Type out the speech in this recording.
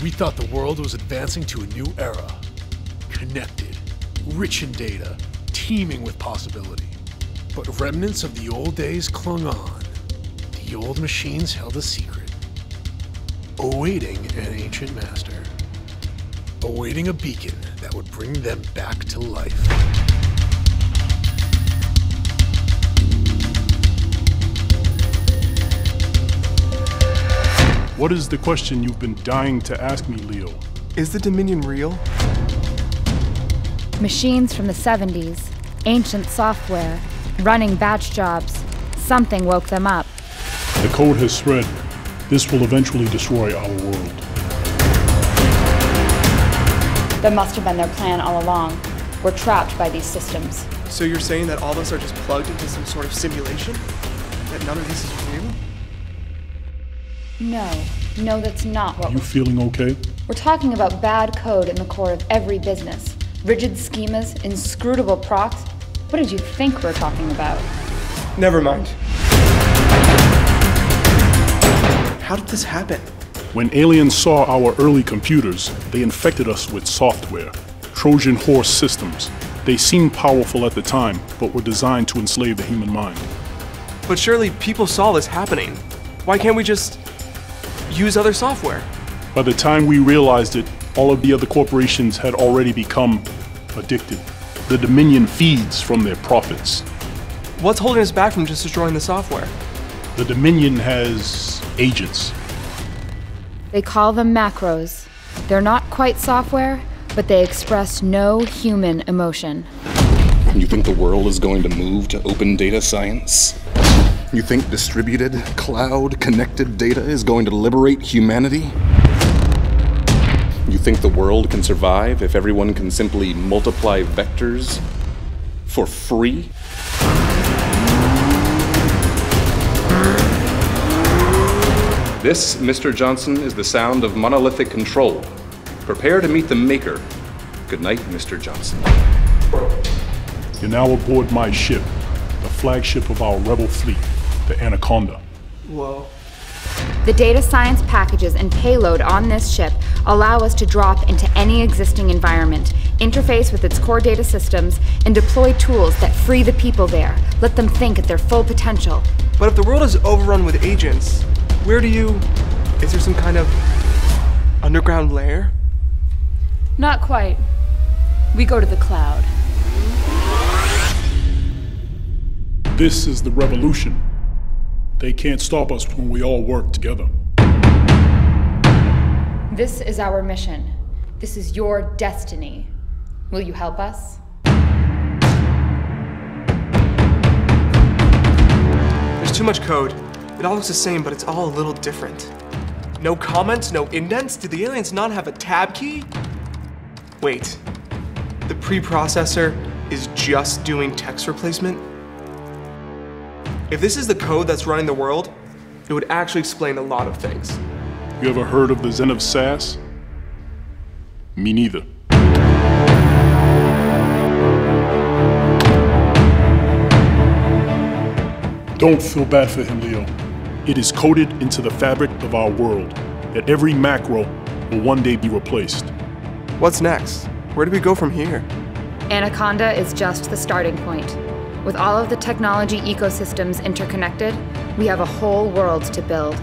We thought the world was advancing to a new era. Connected, rich in data, teeming with possibility. But remnants of the old days clung on. The old machines held a secret, awaiting an ancient master. Awaiting a beacon that would bring them back to life. What is the question you've been dying to ask me, Leo? Is the Dominion real? Machines from the 70s, ancient software, running batch jobs. Something woke them up. The code has spread. This will eventually destroy our world. That must have been their plan all along. We're trapped by these systems. So you're saying that all of us are just plugged into some sort of simulation? That none of this is real? No, that's not what— Are you feeling okay? We're talking about bad code in the core of every business. Rigid schemas, inscrutable procs. What did you think we're talking about? Never mind. How did this happen? When aliens saw our early computers, they infected us with software, Trojan horse systems. They seemed powerful at the time, but were designed to enslave the human mind. But surely people saw this happening. Why can't we just use other software? By the time we realized it, all of the other corporations had already become addicted. The Dominion feeds from their profits. What's holding us back from just destroying the software? The Dominion has agents. They call them macros. They're not quite software, but they express no human emotion. You think the world is going to move to open data science? You think distributed, cloud-connected data is going to liberate humanity? You think the world can survive if everyone can simply multiply vectors for free? This, Mr. Johnson, is the sound of monolithic control. Prepare to meet the maker. Good night, Mr. Johnson. You're now aboard my ship, the flagship of our rebel fleet, the Anaconda. Whoa. The data science packages and payload on this ship allow us to drop into any existing environment, interface with its core data systems, and deploy tools that free the people there, let them think at their full potential. But if the world is overrun with agents, where do you— Is there some kind of underground lair? Not quite. We go to the cloud. This is the revolution. They can't stop us when we all work together. This is our mission. This is your destiny. Will you help us? There's too much code. It all looks the same, but it's all a little different. No comments, no indents? Do the aliens not have a tab key? Wait, the preprocessor is just doing text replacement? If this is the code that's running the world, it would actually explain a lot of things. You ever heard of the Zen of SAS? Me neither. Don't feel bad for him, Leo. It is coded into the fabric of our world that every macro will one day be replaced. What's next? Where do we go from here? Anaconda is just the starting point. With all of the technology ecosystems interconnected, we have a whole world to build.